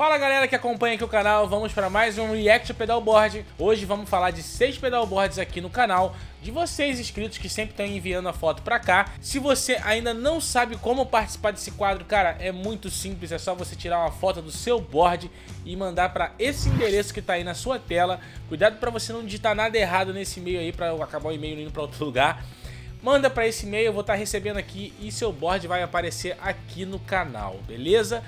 Fala galera que acompanha aqui o canal, vamos para mais um React Pedalboard. Hoje vamos falar de 6 pedalboards aqui no canal, de vocês inscritos que sempre estão enviando a foto pra cá. Se você ainda não sabe como participar desse quadro, cara, é muito simples, é só você tirar uma foto do seu board e mandar pra esse endereço que tá aí na sua tela. Cuidado pra você não digitar nada errado nesse e-mail aí, pra acabar o e-mail indo pra outro lugar. Manda para esse e-mail, eu vou estar recebendo aqui e seu board vai aparecer aqui no canal, beleza?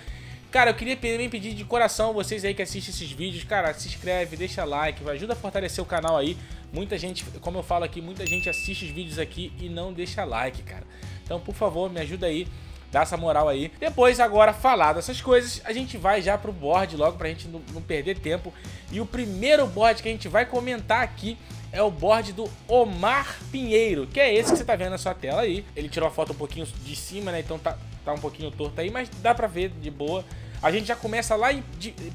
Cara, eu queria também pedir de coração vocês aí que assistem esses vídeos, cara, se inscreve, deixa like, ajuda a fortalecer o canal aí. Muita gente, como eu falo aqui, muita gente assiste os vídeos aqui e não deixa like, cara. Então, por favor, me ajuda aí, dá essa moral aí. Depois, agora, falado essas coisas, a gente vai já pro board logo pra gente não perder tempo. E o primeiro board que a gente vai comentar aqui é o board do Omar Pinheiro, que é esse que você tá vendo na sua tela aí. Ele tirou a foto um pouquinho de cima, né? Então tá um pouquinho torto aí, mas dá pra ver de boa. A gente já começa lá em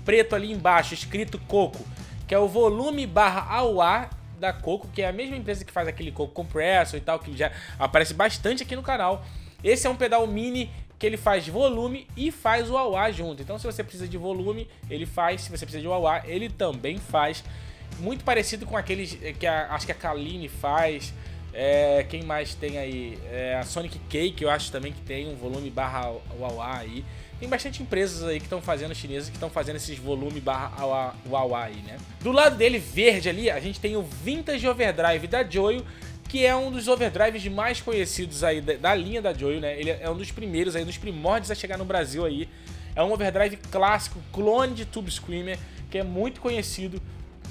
preto ali embaixo, escrito Coco, que é o volume barra ao ar da Coco, que é a mesma empresa que faz aquele Coco Compressor e tal, que já aparece bastante aqui no canal. Esse é um pedal mini que ele faz volume e faz o ao ar junto. Então se você precisa de volume, ele faz. Se você precisa de ao ar, ele também faz. Muito parecido com aqueles que acho que a Kaline faz, quem mais tem aí? A Sonic Cake, eu acho também que tem um volume barra wah-wah aí. Tem bastante empresas aí que estão fazendo, chinesas, que estão fazendo esses volume barra wah-wah aí, né? Do lado dele, verde ali, a gente tem o Vintage Overdrive da Joyo, que é um dos overdrives mais conhecidos aí da linha da Joyo, né? Ele é um dos primeiros aí, dos primórdios a chegar no Brasil aí. É um overdrive clássico, clone de Tube Screamer, que é muito conhecido.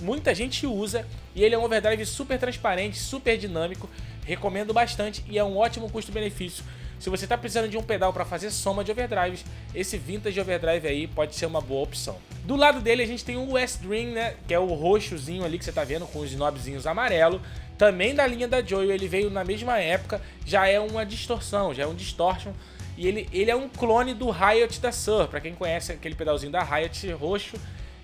Muita gente usa e ele é um overdrive super transparente, super dinâmico. Recomendo bastante e é um ótimo custo-benefício. Se você está precisando de um pedal para fazer soma de overdrives, esse Vintage Overdrive aí pode ser uma boa opção. Do lado dele a gente tem o West Dream, né? Que é o roxozinho ali que você está vendo com os knobzinhos amarelo. Também da linha da Joyo, ele veio na mesma época, já é uma distorção, já é um distortion. E ele é um clone do Riot da Suhr, para quem conhece aquele pedalzinho da Riot roxo.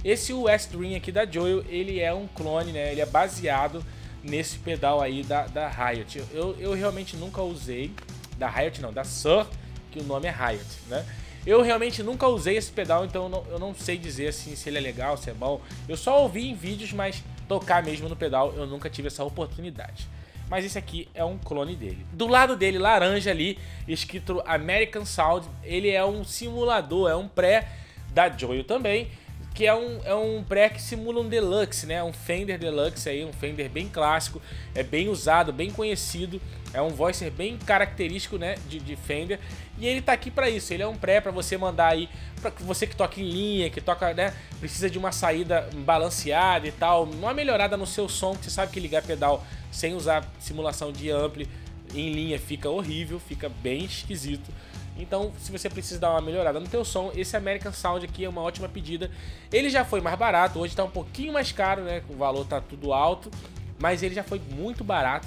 Esse West Dream aqui da Joyo, ele é um clone, né? Ele é baseado nesse pedal aí da Riot. Eu realmente nunca usei, da Riot não, da Suhr, que o nome é Riot, né? Eu realmente nunca usei esse pedal, então eu não sei dizer assim se ele é legal, se é bom. Eu só ouvi em vídeos, mas tocar mesmo no pedal eu nunca tive essa oportunidade. Mas esse aqui é um clone dele. Do lado dele, laranja ali, escrito American Sound, ele é um simulador, é um pré da Joyo também. Que é um pré que simula um Deluxe, né? Um Fender Deluxe aí, um Fender bem clássico, é bem usado, bem conhecido, é um voicer bem característico, né? De Fender. E ele tá aqui para isso, ele é um pré para você mandar aí, para você que toca em linha, que toca, né? Precisa de uma saída balanceada e tal, uma melhorada no seu som, que você sabe que ligar pedal sem usar simulação de ampli em linha fica horrível, fica bem esquisito. Então, se você precisa dar uma melhorada no teu som, esse American Sound aqui é uma ótima pedida. Ele já foi mais barato, hoje tá um pouquinho mais caro, né? O valor tá tudo alto, mas ele já foi muito barato.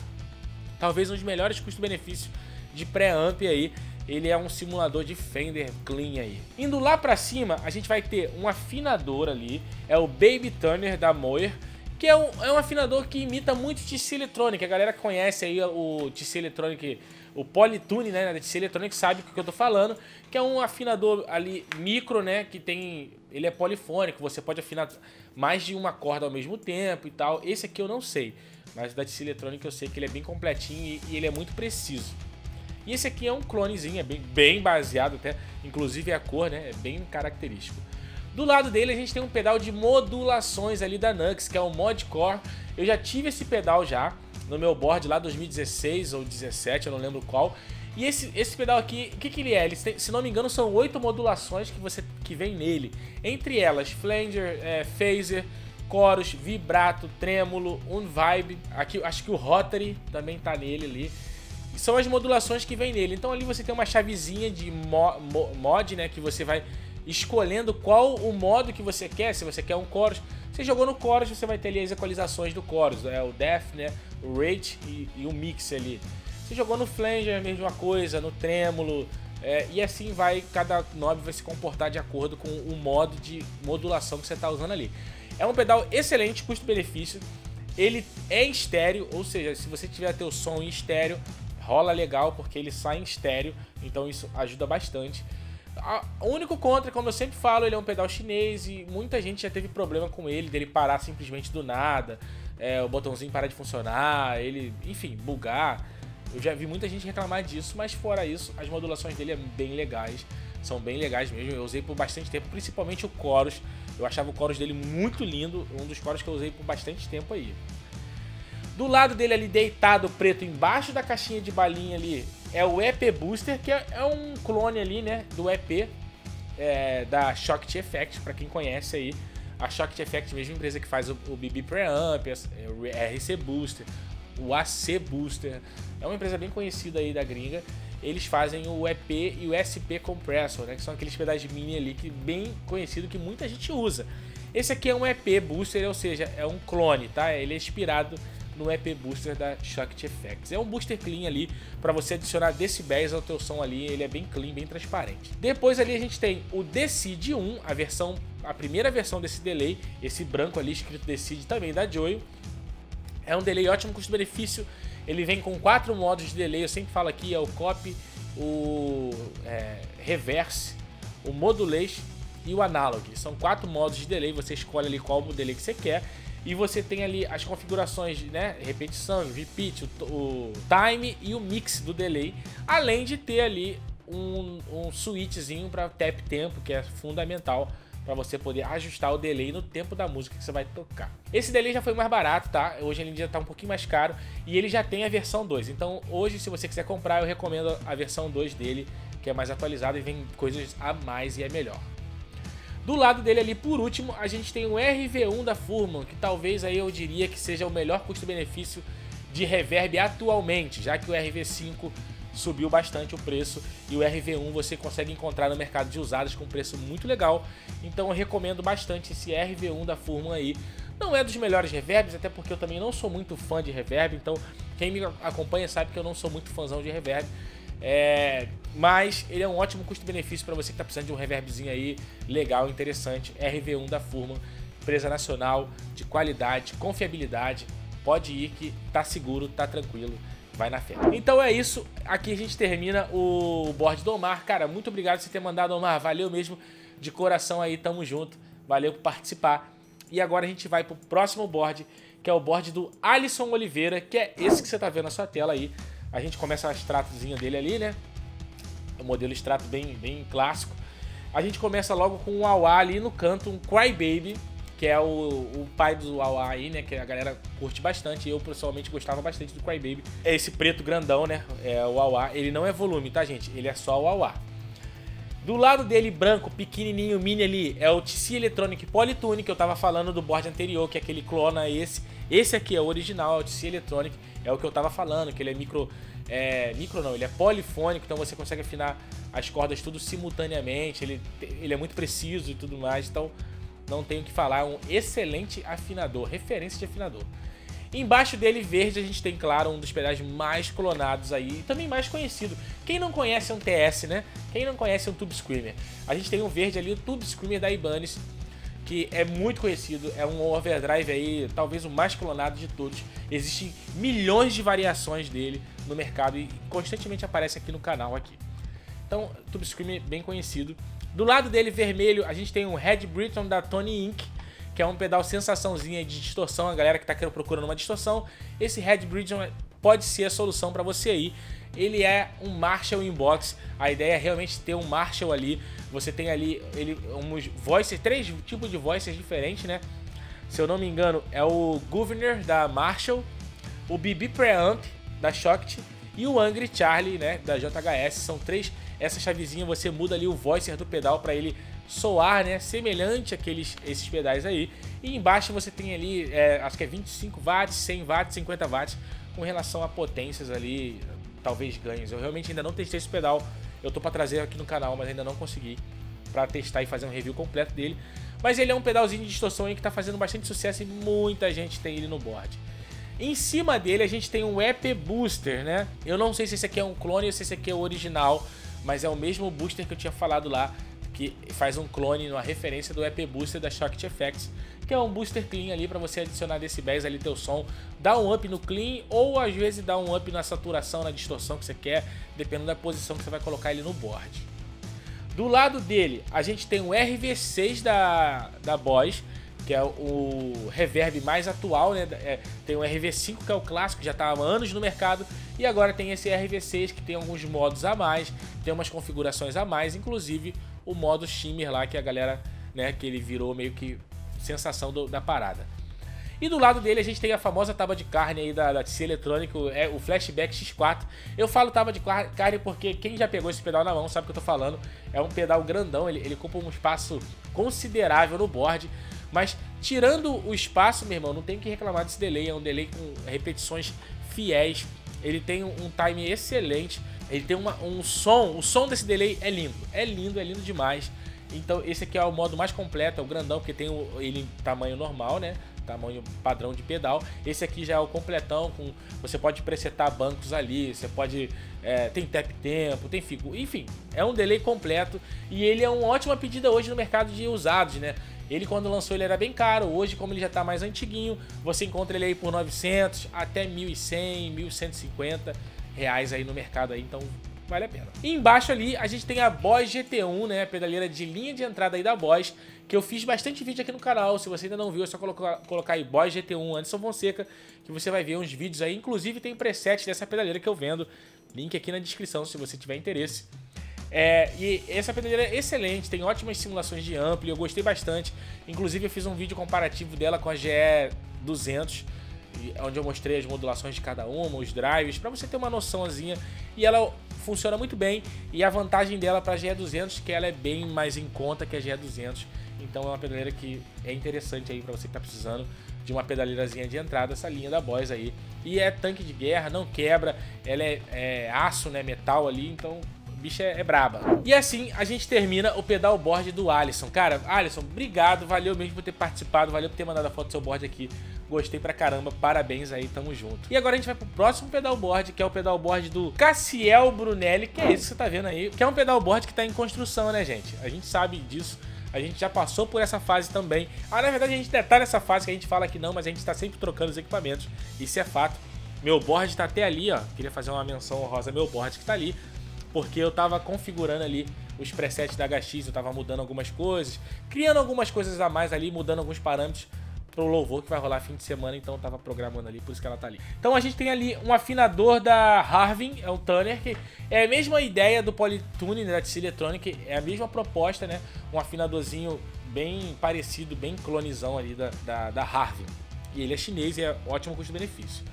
Talvez um dos melhores custo-benefício de pré-amp aí. Ele é um simulador de Fender clean aí. Indo lá pra cima, a gente vai ter um afinador ali. É o Baby Turner da Moyer, que é um afinador que imita muito TC Electronic. A galera que conhece aí o TC Electronic, o Polytune, né, da TC Electronic, sabe o que eu tô falando, que é um afinador ali micro, né, que tem, ele é polifônico, você pode afinar mais de uma corda ao mesmo tempo e tal. Esse aqui eu não sei, mas da TC Electronic eu sei que ele é bem completinho e ele é muito preciso. E esse aqui é um clonezinho, é bem baseado até, inclusive a cor, né, é bem característico. Do lado dele a gente tem um pedal de modulações ali da Nux, que é o Modcore. Eu já tive esse pedal já no meu board lá 2016 ou 17, eu não lembro qual. E esse pedal aqui, o que ele é? Ele tem, se não me engano, são 8 modulações que vem nele. Entre elas, flanger, phaser, chorus, vibrato, trêmulo, um vibe. Aqui, acho que o rotary também tá nele ali. E são as modulações que vem nele. Então ali você tem uma chavezinha de mod, né, que você vai escolhendo qual o modo que você quer. Se você quer um chorus, você jogou no chorus, você vai ter ali as equalizações do chorus, o depth, né, o rate e o mix ali. Você jogou no flanger, a mesma coisa, no trêmulo, e assim vai, cada knob vai se comportar de acordo com o modo de modulação que você está usando ali. É um pedal excelente, custo-benefício, ele é em estéreo, ou seja, se você tiver teu som em estéreo, rola legal porque ele sai em estéreo, então isso ajuda bastante. O único contra, como eu sempre falo, ele é um pedal chinês e muita gente já teve problema com ele, dele parar simplesmente do nada, o botãozinho parar de funcionar, ele, enfim, bugar. Eu já vi muita gente reclamar disso, mas fora isso, as modulações dele são bem legais mesmo. Eu usei por bastante tempo, principalmente o chorus. Eu achava o chorus dele muito lindo, um dos chorus que eu usei por bastante tempo aí. Do lado dele ali, deitado preto, embaixo da caixinha de balinha ali, é o EP Booster, que é um clone ali, né, do EP da Shock Effects, para quem conhece aí. A Shock Effects, mesma empresa que faz o BB Preamp, o RC Booster, o AC Booster, é uma empresa bem conhecida aí da gringa. Eles fazem o EP e o SP Compressor, né, que são aqueles pedais mini ali, que bem conhecido, que muita gente usa. Esse aqui é um EP Booster, ou seja, é um clone, tá? Ele é inspirado no EP Booster da Shock Effects. É um booster clean ali, para você adicionar decibéis ao teu som ali, ele é bem clean, bem transparente. Depois ali a gente tem o D-Seed 1, a primeira versão desse delay, esse branco ali escrito D-Seed também da Joyo. É um delay ótimo, custo-benefício. Ele vem com 4 modos de delay, eu sempre falo aqui, é o copy, o reverse, o modulation e o analog. São 4 modos de delay, você escolhe ali qual delay que você quer. E você tem ali as configurações, né, repetição, repeat, o time e o mix do delay. Além de ter ali um switchzinho para tap tempo, que é fundamental para você poder ajustar o delay no tempo da música que você vai tocar. Esse delay já foi mais barato, tá? Hoje ele já tá um pouquinho mais caro e ele já tem a versão 2. Então hoje, se você quiser comprar, eu recomendo a versão 2 dele, que é mais atualizada e vem coisas a mais e é melhor. Do lado dele ali, por último, a gente tem o RV-1 da Furman, que talvez aí eu diria que seja o melhor custo-benefício de reverb atualmente, já que o RV-5 subiu bastante o preço e o RV-1 você consegue encontrar no mercado de usados com um preço muito legal. Então eu recomendo bastante esse RV-1 da Furman aí. Não é dos melhores reverbs, até porque eu também não sou muito fã de reverb, então quem me acompanha sabe que eu não sou muito fãzão de reverb. Mas ele é um ótimo custo-benefício para você que está precisando de um reverbzinho aí legal, interessante. RV1 da Furman, empresa nacional, de qualidade, confiabilidade. Pode ir que tá seguro, tá tranquilo, vai na fé. Então é isso, aqui a gente termina o board do Omar. Cara, muito obrigado por você ter mandado, Omar, valeu mesmo, de coração aí, tamo junto, valeu por participar. E agora a gente vai pro próximo board, que é o board do Alisson Oliveira, que é esse que você tá vendo na sua tela aí. A gente começa a extratozinha dele ali, né? O modelo extrato bem clássico. A gente começa logo com um Auá ali no canto, um Crybaby, que é o pai do Auá aí, né? Que a galera curte bastante. Eu, pessoalmente, gostava bastante do Crybaby. É esse preto grandão, né? É o Auá. Ele não é volume, tá, gente? Ele é só o Auá. Do lado dele, branco, pequenininho, mini ali, é o TC Electronic Polytune, que eu tava falando do board anterior, que é aquele clona esse. Esse aqui é o original, é o TC Electronic, é o que eu tava falando, que ele é ele é polifônico, então você consegue afinar as cordas tudo simultaneamente, ele é muito preciso e tudo mais, então não tenho o que falar, é um excelente afinador, referência de afinador. Embaixo dele, verde, a gente tem, claro, um dos pedais mais clonados aí, e também mais conhecido. Quem não conhece um TS, né? Quem não conhece um Tube Screamer? A gente tem um verde ali, o Tube Screamer da Ibanez, que é muito conhecido, é um overdrive aí, talvez o mais clonado de todos. Existem milhões de variações dele no mercado e constantemente aparece aqui no canal aqui. Então, Tube Screamer bem conhecido. Do lado dele, vermelho, a gente tem um Red Britton da Tony Inc, que é um pedal sensaçãozinha de distorção, a galera que tá procurando uma distorção. Esse Red Britton pode ser a solução para você aí. Ele é um Marshall inbox, a ideia é realmente ter um Marshall ali. Você tem ali uns voices, 3 tipos de voices diferentes, né? Se eu não me engano, é o Governor da Marshall, o BB Preamp da Shock e o Angry Charlie, né, da JHS. São 3. Essa chavezinha você muda ali o voicer do pedal para ele soar, né, semelhante àqueles, esses pedais aí. E embaixo você tem ali, acho que é 25 watts, 100 watts, 50 watts, com relação a potências ali, talvez ganhos. Eu realmente ainda não testei esse pedal, eu tô para trazer aqui no canal, mas ainda não consegui para testar e fazer um review completo dele. Mas ele é um pedalzinho de distorção aí que tá fazendo bastante sucesso e muita gente tem ele no board. Em cima dele a gente tem um EP Booster, né? Eu não sei se esse aqui é um clone ou se esse aqui é o original, mas é o mesmo booster que eu tinha falado lá, que faz um clone, uma referência do EP Booster da Shock Effects, que é um booster clean ali para você adicionar decibéis ali teu som, dá um up no clean ou às vezes dá um up na saturação, na distorção que você quer, dependendo da posição que você vai colocar ele no board. Do lado dele, a gente tem o RV-6 da BOSS, que é o reverb mais atual, né? Tem o RV-5, que é o clássico, já está há anos no mercado, e agora tem esse RV-6, que tem alguns modos a mais, tem umas configurações a mais, inclusive o modo shimmer lá, que a galera, né, que ele virou meio que sensação da parada. E do lado dele a gente tem a famosa tábua de carne aí da TC Electronic, o Flashback X4. Eu falo tábua de carne porque quem já pegou esse pedal na mão sabe o que eu tô falando. É um pedal grandão, ele ocupa um espaço considerável no board. Mas tirando o espaço, meu irmão, não tem o que reclamar desse delay. É um delay com repetições fiéis, ele tem um time excelente, ele tem o som desse delay é lindo, é lindo demais. Então esse aqui é o modo mais completo, é o grandão, porque tem ele em tamanho normal, né? Tamanho padrão de pedal. Esse aqui já é o completão, com você pode presetar bancos ali, você pode tem tap tempo, tem figo, enfim, é um delay completo e ele é uma ótima pedida hoje no mercado de usados, né? Ele quando lançou ele era bem caro, hoje como ele já tá mais antiguinho, você encontra ele aí por 900 até 1.100, 1.150 reais aí no mercado aí, então vale a pena. E embaixo ali a gente tem a BOSS GT1, né, pedaleira de linha de entrada aí da BOSS, que eu fiz bastante vídeo aqui no canal. Se você ainda não viu, é só colocar aí BOSS GT1 Anderson Fonseca, que você vai ver uns vídeos aí, inclusive tem preset dessa pedaleira que eu vendo, link aqui na descrição se você tiver interesse. E essa pedaleira é excelente, tem ótimas simulações de ampli, eu gostei bastante, inclusive eu fiz um vídeo comparativo dela com a GE200, onde eu mostrei as modulações de cada uma, os drives, para você ter uma noçãozinha, e ela funciona muito bem. E a vantagem dela para a GE200 é que ela é bem mais em conta que a GE200, então é uma pedaleira que é interessante aí para você que tá precisando de uma pedaleirazinha de entrada, essa linha da BOSS aí. E é tanque de guerra, não quebra, ela é aço, né, metal ali, então o bicho é braba. E assim a gente termina o pedal board do Alisson. Cara, Alisson, obrigado, valeu mesmo por ter participado, valeu por ter mandado a foto do seu board aqui. Gostei pra caramba, parabéns aí, tamo junto. E agora a gente vai pro próximo pedalboard, que é o pedalboard do Cassiel Brunelli, que é esse que você tá vendo aí, que é um pedalboard que tá em construção, né, gente? A gente sabe disso, a gente já passou por essa fase também. Na verdade a gente ainda tá nessa fase que a gente fala que não, mas a gente tá sempre trocando os equipamentos, isso é fato. Meu board tá até ali, ó, queria fazer uma menção honrosa ao meu board que tá ali, porque eu tava configurando ali os presets da HX, eu tava mudando algumas coisas, criando algumas coisas a mais ali, mudando alguns parâmetros, pro louvor que vai rolar fim de semana, então eu tava programando ali, por isso que ela tá ali. Então a gente tem ali um afinador da Harvin, é um Tanner, que é a mesma ideia do Polytune, né, da TC Electronic, é a mesma proposta, né, um afinadorzinho bem parecido, bem clonizão ali da Harvin, e ele é chinês e é ótimo custo-benefício.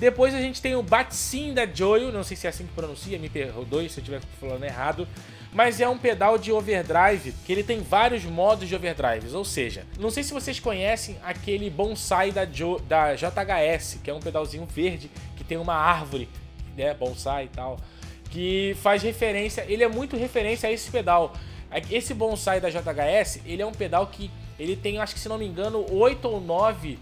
Depois a gente tem o Batsim da Joyo, não sei se é assim que pronuncia, me perdoe se eu estiver falando errado, mas é um pedal de overdrive, que ele tem vários modos de overdrives, ou seja, não sei se vocês conhecem aquele Bonsai da JHS, que é um pedalzinho verde, que tem uma árvore, né, Bonsai e tal, que faz referência, ele é muito referência a esse pedal. Esse Bonsai da JHS, ele é um pedal que ele tem, acho que se não me engano, 8 ou 9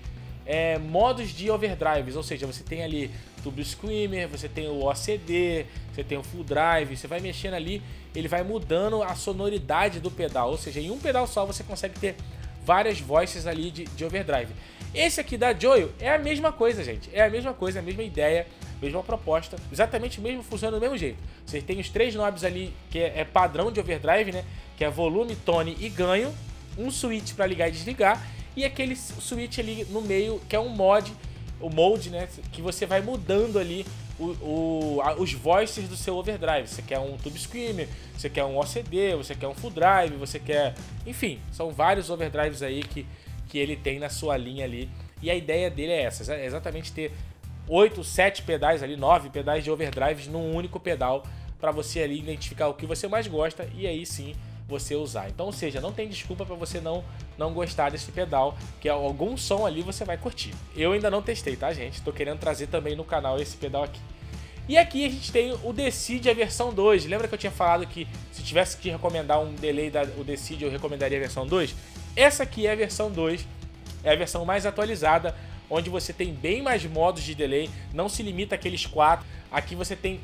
modos de overdrives, ou seja, você tem ali Tube Screamer, você tem o OCD, você tem o Full-Drive, você vai mexendo ali, ele vai mudando a sonoridade do pedal, ou seja, em um pedal só você consegue ter várias voices ali de overdrive. Esse aqui da Joyo é a mesma coisa, gente, é a mesma coisa, a mesma ideia, mesma proposta, exatamente o mesmo, funciona do mesmo jeito. Você tem os 3 knobs ali, que é padrão de overdrive, né, que é volume, tone e ganho, um switch para ligar e desligar, e aquele switch ali no meio, que é um mod, o mode, né, que você vai mudando ali os voices do seu overdrive. Você quer um Tube Screamer, você quer um OCD, você quer um Full Drive, você quer... Enfim, são vários overdrives aí que ele tem na sua linha ali. E a ideia dele é essa, é exatamente ter 8, 7 pedais ali, 9 pedais de overdrives num único pedal, para você ali identificar o que você mais gosta e aí sim você usar. Então, ou seja, não tem desculpa para você não gostar desse pedal, que algum som ali você vai curtir. Eu ainda não testei, tá, gente? Tô querendo trazer também no canal esse pedal aqui. E aqui a gente tem o D-Seed, a versão 2. Lembra que eu tinha falado que se tivesse que recomendar um delay da D-Seed, eu recomendaria a versão 2? Essa aqui é a versão 2, é a versão mais atualizada, onde você tem bem mais modos de delay, não se limita àqueles 4. Aqui você tem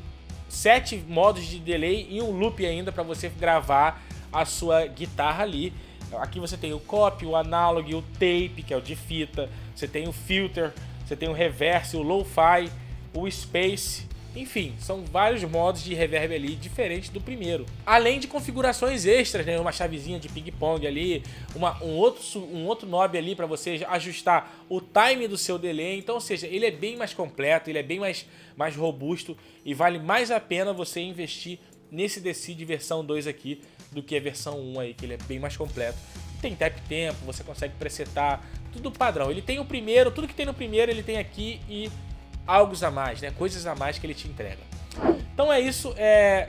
7 modos de delay e um loop ainda para você gravar a sua guitarra ali. Aqui você tem o copy, o analog, o tape, que é o de fita, você tem o filter, você tem o reverse, o lo-fi, o space, Enfim, são vários modos de reverb ali, diferentes do primeiro. Além de configurações extras, né? Uma chavezinha de ping-pong ali, um outro knob ali para você ajustar o time do seu delay. Então, ou seja, ele é bem mais completo, ele é bem mais robusto e vale mais a pena você investir nesse D-Seed versão 2 aqui do que a versão 1 aí, que ele é bem mais completo. Tem tap tempo, você consegue presetar, tudo padrão. Ele tem o primeiro, tudo que tem no primeiro ele tem aqui e algo a mais, né? Coisas a mais que ele te entrega. Então é isso.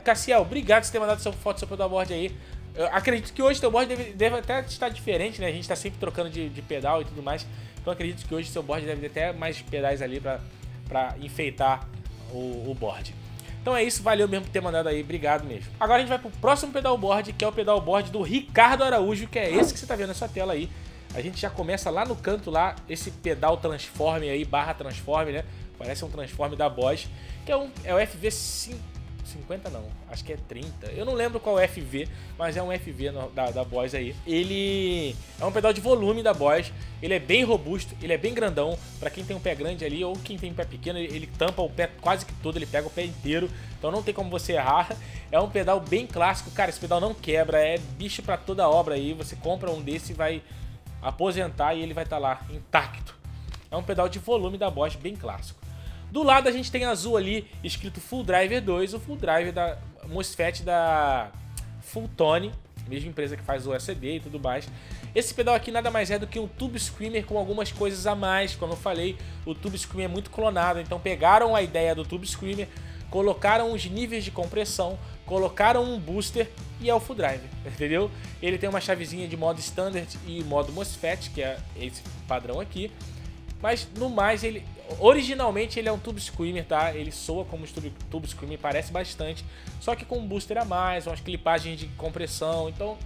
Cassiel, obrigado por ter mandado sua foto do seu pedalboard aí. Eu acredito que hoje seu board deve até estar diferente, né? A gente está sempre trocando de pedal e tudo mais. Então acredito que hoje seu board deve ter até mais pedais ali para enfeitar o board. Então é isso, valeu mesmo por ter mandado aí, obrigado mesmo. Agora a gente vai pro próximo pedalboard, que é o pedalboard do Ricardo Araújo, que é esse que você tá vendo na sua tela aí. A gente já começa lá no canto lá, esse pedal transforme aí, barra transforme, né? Parece um transforme da BOSS, que é o FV50 não, acho que é 30. Eu não lembro qual é o FV, mas é um FV da BOSS aí. Ele é um pedal de volume da BOSS, ele é bem robusto, ele é bem grandão. Pra quem tem um pé grande ali ou quem tem um pé pequeno, ele tampa o pé quase que todo, ele pega o pé inteiro. Então não tem como você errar. É um pedal bem clássico, cara, esse pedal não quebra, é bicho pra toda obra aí. Você compra um desse e vai aposentar e ele vai estar lá intacto. É um pedal de volume da BOSS bem clássico. Do lado a gente tem azul ali, escrito Full-Drive 2, o Full-Drive da MOSFET da Fulltone, mesma empresa que faz o OCD e tudo mais. Esse pedal aqui nada mais é do que um Tube Screamer com algumas coisas a mais. Como eu falei, o Tube Screamer é muito clonado, então pegaram a ideia do Tube Screamer, colocaram os níveis de compressão, colocaram um booster e é o Full-Drive, entendeu? Ele tem uma chavezinha de modo standard e modo MOSFET, que é esse padrão aqui. Mas no mais, ele originalmente ele é um Tube Screamer, tá? Ele soa como Tube Screamer, parece bastante, só que com um booster a mais, umas clipagens de compressão, então...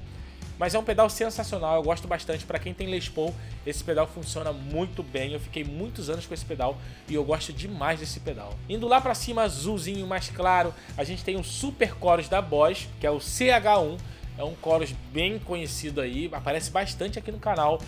Mas é um pedal sensacional, eu gosto bastante. Pra quem tem Les Paul, esse pedal funciona muito bem. Eu fiquei muitos anos com esse pedal e eu gosto demais desse pedal. Indo lá pra cima, azulzinho, mais claro, a gente tem um super chorus da BOSS, que é o CH1. É um chorus bem conhecido aí, aparece bastante aqui no canal.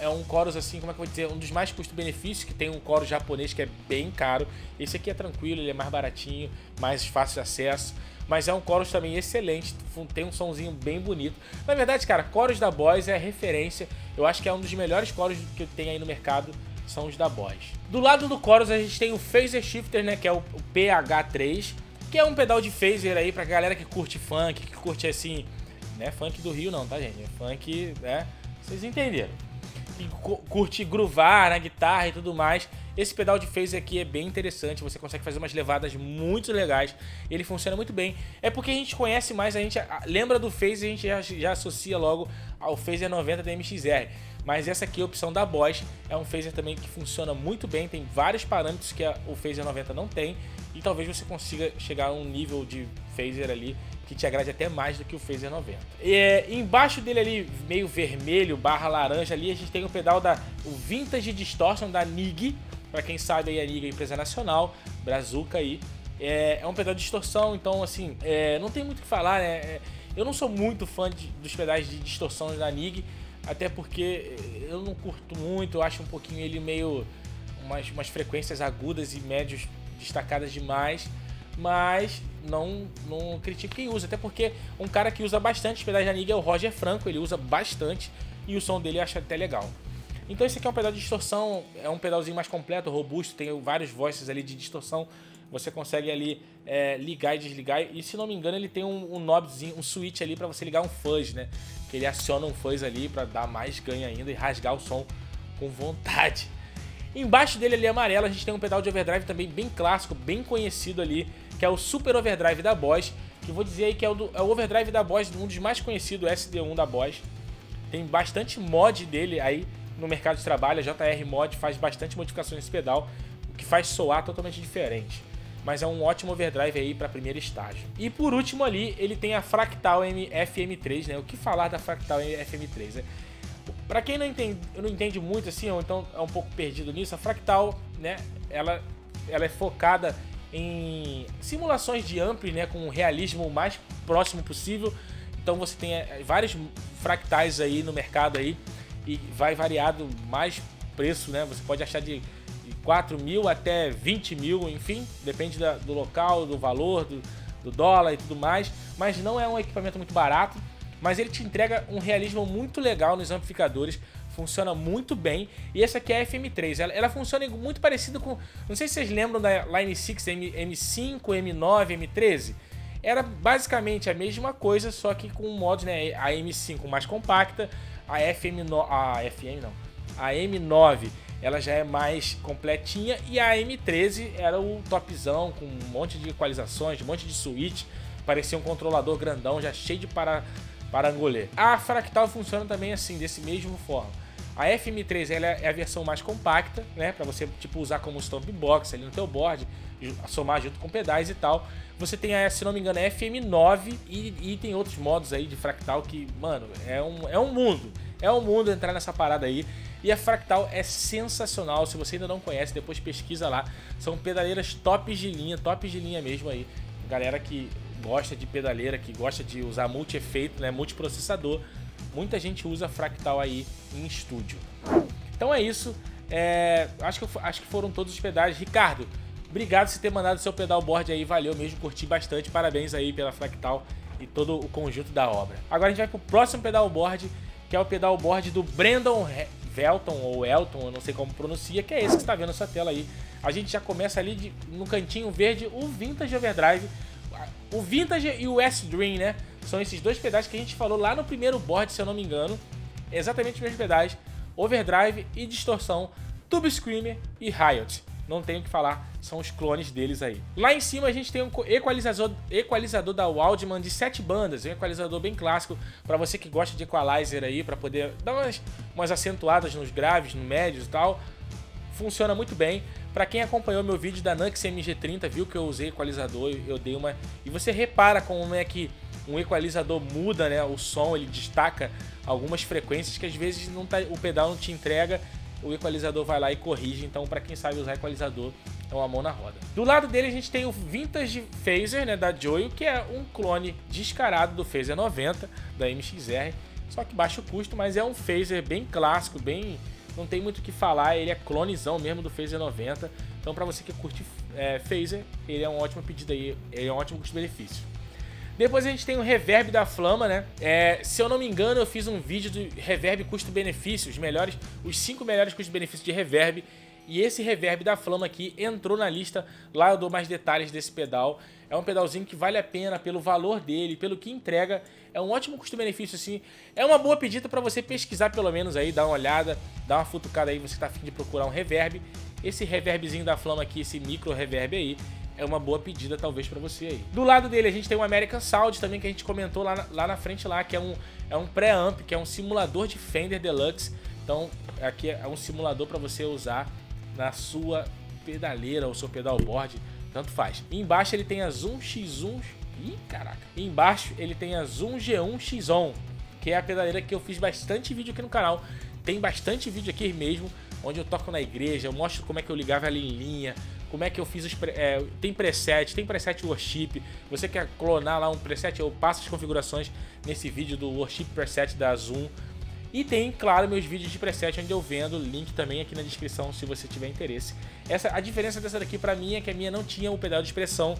É um chorus assim, como é que eu vou dizer, um dos mais custo-benefício, que tem um chorus japonês que é bem caro. Esse aqui é tranquilo, ele é mais baratinho, mais fácil de acesso. Mas é um chorus também excelente, tem um somzinho bem bonito. Na verdade, cara, chorus da BOSS é referência. Eu acho que é um dos melhores chorus que tem aí no mercado, são os da BOSS. Do lado do chorus a gente tem o Phaser Shifter, né, que é o PH3, que é um pedal de phaser aí pra galera que curte funk, que curte assim... Não é funk do Rio não, tá, gente? É funk, né? Vocês entenderam. E curte groovar na guitarra e tudo mais. Esse pedal de phaser aqui é bem interessante. Você consegue fazer umas levadas muito legais. Ele funciona muito bem. É porque a gente conhece mais, a gente lembra do phaser, a gente já associa logo ao Phaser 90 da MXR. Mas essa aqui é a opção da BOSS. É um phaser também que funciona muito bem. Tem vários parâmetros que o Phaser 90 não tem. E talvez você consiga chegar a um nível de phaser ali que te agrade até mais do que o Phaser 90. Embaixo dele ali, meio vermelho, barra laranja ali, a gente tem o pedal o Vintage Distortion da NIG. Pra quem sabe aí, a NIG é empresa nacional, brazuca aí. É um pedal de distorção, então assim, não tem muito o que falar, né? Eu não sou muito fã dos pedais de distorção da NIG, até porque eu não curto muito, eu acho um pouquinho ele meio... Umas frequências agudas e médios destacadas demais, mas... Não critico quem usa, até porque um cara que usa bastante os pedais da NIG é o Roger Franco, ele usa bastante e o som dele eu acho até legal. Então esse aqui é um pedal de distorção, é um pedalzinho mais completo, robusto, tem vários voices ali de distorção, você consegue ali ligar e desligar, e se não me engano ele tem um knobzinho, um switch ali para você ligar um fuzz, né? Que ele aciona um fuzz ali para dar mais ganho ainda e rasgar o som com vontade. Embaixo dele ali amarelo a gente tem um pedal de overdrive também bem clássico, bem conhecido ali, que é o Super Overdrive da BOSS, que eu vou dizer aí que é o overdrive da BOSS, um dos mais conhecidos, o SD1 da BOSS. Tem bastante mod dele aí no mercado de trabalho, a JR Mod faz bastante modificações nesse pedal, o que faz soar totalmente diferente. Mas é um ótimo overdrive aí para primeiro estágio. E por último ali, ele tem a Fractal FM3, né? O que falar da Fractal FM3, né? Pra quem não entende muito assim, ou então é um pouco perdido nisso, a Fractal, né? Ela é focada em simulações de ampli, né, com o realismo o mais próximo possível. Então você tem vários fractais aí no mercado aí e vai variado mais preço, né? Você pode achar de 4 mil até 20 mil, enfim, depende do local, do valor, do dólar e tudo mais, mas não é um equipamento muito barato, mas ele te entrega um realismo muito legal nos amplificadores, funciona muito bem, e essa aqui é a FM3, ela funciona muito parecido com, não sei se vocês lembram da Line 6, M5, M9, M13, era basicamente a mesma coisa, só que com modos, né, a M5 mais compacta, a M9 ela já é mais completinha e a M13 era o topzão com um monte de equalizações, um monte de switch, parecia um controlador grandão já cheio de parangolê. A Fractal funciona também assim, desse mesmo forma. A FM3 ela é a versão mais compacta, né, para você tipo usar como stomp box ali no teu board, somar junto com pedais e tal. Você tem a, se não me engano, a FM9 e tem outros modos aí de Fractal que, mano, é um mundo entrar nessa parada aí. E a Fractal é sensacional, se você ainda não conhece, depois pesquisa lá. São pedaleiras tops de linha mesmo aí. Galera que gosta de pedaleira, que gosta de usar multi-efeito, né, multiprocessador, muita gente usa Fractal aí em estúdio. Então é isso, acho que foram todos os pedais. Ricardo, obrigado por ter mandado seu pedal board aí, valeu mesmo, curti bastante, parabéns aí pela Fractal e todo o conjunto da obra. Agora a gente vai pro próximo pedal board, que é o pedal board do Brandon Velton ou Elton, eu não sei como pronuncia, que é esse que está vendo na sua tela aí. A gente já começa ali no cantinho verde, o Vintage Overdrive, o Vintage e o S-Dream, né? São esses dois pedais que a gente falou lá no primeiro board, se eu não me engano. Exatamente os mesmos pedais, Overdrive e Distorção, Tube Screamer e Riot. Não tenho o que falar, são os clones deles aí. Lá em cima a gente tem um equalizador da Waldman de 7 bandas, um equalizador bem clássico para você que gosta de equalizer aí, para poder dar umas acentuadas nos graves, no médios e tal. Funciona muito bem. Para quem acompanhou meu vídeo da Nux MG30, viu que eu usei equalizador, eu dei uma... E você repara como é que um equalizador muda, né, o som, ele destaca algumas frequências que às vezes não tá, o pedal não te entrega. O equalizador vai lá e corrige, então para quem sabe usar equalizador é uma mão na roda. Do lado dele a gente tem o Vintage Phaser, né, da Joyo, que é um clone descarado do Phaser 90 da MXR, só que baixo custo, mas é um Phaser bem clássico, bem, não tem muito o que falar, ele é clonezão mesmo do Phaser 90, então para você que curte Phaser, ele é um ótimo pedido aí, ele é um ótimo custo-benefício. Depois a gente tem o reverb da Flama, né? Se eu não me engano, eu fiz um vídeo do reverb custo-benefício, os 5 melhores custos-benefícios de reverb. E esse reverb da Flama aqui entrou na lista, lá eu dou mais detalhes desse pedal. É um pedalzinho que vale a pena pelo valor dele, pelo que entrega. É um ótimo custo-benefício, assim. É uma boa pedida para você pesquisar pelo menos aí, dar uma olhada, dar uma futucada aí, você tá afim de procurar um reverb. Esse reverbzinho da Flama aqui, esse micro reverb aí, é uma boa pedida talvez pra você aí. Do lado dele a gente tem o American Sound também, que a gente comentou lá na frente lá, que é um preamp, que é um simulador de Fender Deluxe. Então aqui é um simulador pra você usar na sua pedaleira ou seu pedalboard, tanto faz. E embaixo ele tem as 1x1... Ih, caraca! E embaixo ele tem as 1G1X1, que é a pedaleira que eu fiz bastante vídeo aqui no canal. Tem bastante vídeo aqui mesmo, onde eu toco na igreja, eu mostro como é que eu ligava ali em linha, como é que eu fiz os... tem preset worship, você quer clonar lá um preset, eu passo as configurações nesse vídeo do worship preset da Zoom. E tem, claro, meus vídeos de preset onde eu vendo, link também aqui na descrição se você tiver interesse. A diferença dessa daqui pra mim é que a minha não tinha o pedal de expressão,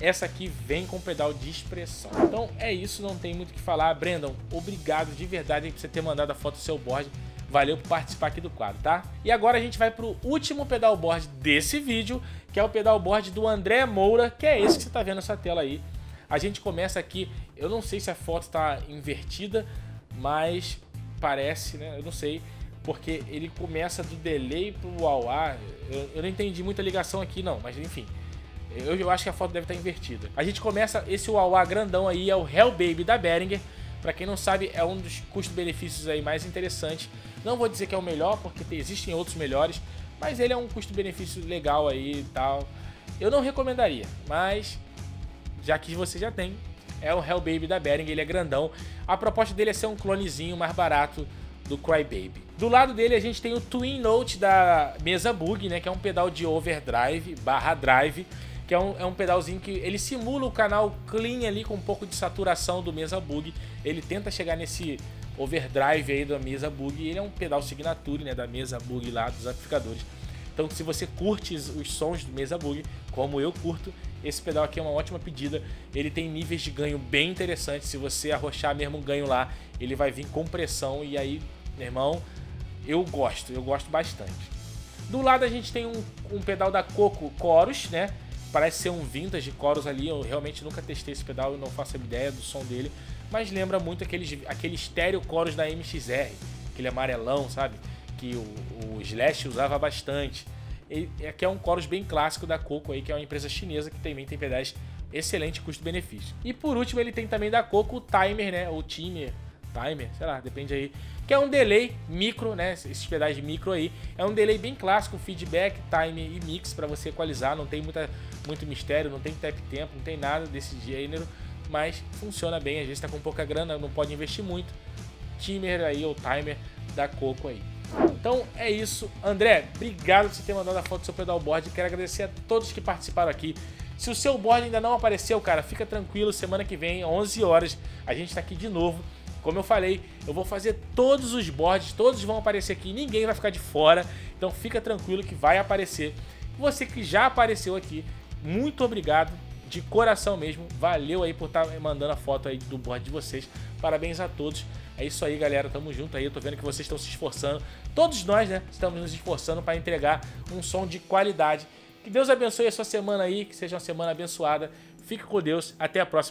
essa aqui vem com o pedal de expressão. Então é isso, não tem muito o que falar. Brandon, obrigado de verdade por você ter mandado a foto do seu board. Valeu por participar aqui do quadro, tá? E agora a gente vai pro último pedalboard desse vídeo, que é o pedalboard do André Moura, que é esse que você tá vendo nessa tela aí. A gente começa aqui, eu não sei se a foto tá invertida, mas parece, né? Eu não sei, porque ele começa do delay pro wah-wah. Eu não entendi muita ligação aqui não, mas enfim. Eu acho que a foto deve estar invertida. A gente começa esse wah-wah grandão aí, é o Hellbaby da Behringer. Pra quem não sabe, é um dos custo-benefícios aí mais interessantes. Não vou dizer que é o melhor, porque existem outros melhores, mas ele é um custo-benefício legal aí e tal. Eu não recomendaria, mas já que você já tem, é o Hellbaby da Behringer, ele é grandão. A proposta dele é ser um clonezinho mais barato do Crybaby. Do lado dele a gente tem o Twin Note da Mesa Boogie, né, que é um pedal de overdrive barra drive, que é um pedalzinho que ele simula o canal clean ali com um pouco de saturação do Mesa Boogie. Ele tenta chegar nesse overdrive aí da Mesa Boogie. Ele é um pedal signature, né, da Mesa Boogie lá dos amplificadores. Então, se você curte os sons do Mesa Boogie, como eu curto, esse pedal aqui é uma ótima pedida. Ele tem níveis de ganho bem interessantes. Se você arrochar mesmo o ganho lá, ele vai vir com pressão. E aí, meu irmão, eu gosto bastante. Do lado a gente tem um pedal da Coco Chorus, né? Parece ser um vintage Chorus ali. Eu realmente nunca testei esse pedal, eu não faço ideia do som dele. Mas lembra muito aquele estéreo Chorus da MXR, aquele amarelão, sabe? Que o Slash usava bastante. Que é um Chorus bem clássico da Coco aí, que é uma empresa chinesa que também tem pedais excelente custo-benefício. E por último ele tem também da Coco o Timer, né? Ou Timer, sei lá, depende aí. Que é um delay micro, né? Esses pedais micro aí. É um delay bem clássico, feedback, time e mix para você equalizar. Não tem muito mistério, não tem tap tempo, não tem nada desse gênero. Mas funciona bem, às vezes tá com pouca grana, não pode investir muito. Timer aí, ou Timer da Coco aí. Então é isso, André, obrigado por você ter mandado a foto do seu pedalboard. Quero agradecer a todos que participaram aqui. Se o seu board ainda não apareceu, cara, fica tranquilo, semana que vem, 11 horas, a gente tá aqui de novo. Como eu falei, eu vou fazer todos os boards, todos vão aparecer aqui, ninguém vai ficar de fora. Então fica tranquilo que vai aparecer. Você que já apareceu aqui, muito obrigado, de coração mesmo. Valeu aí por estar mandando a foto aí do board de vocês. Parabéns a todos. É isso aí, galera, tamo junto aí, eu tô vendo que vocês estão se esforçando. Todos nós, né, estamos nos esforçando para entregar um som de qualidade. Que Deus abençoe a sua semana aí, que seja uma semana abençoada. Fique com Deus, até a próxima.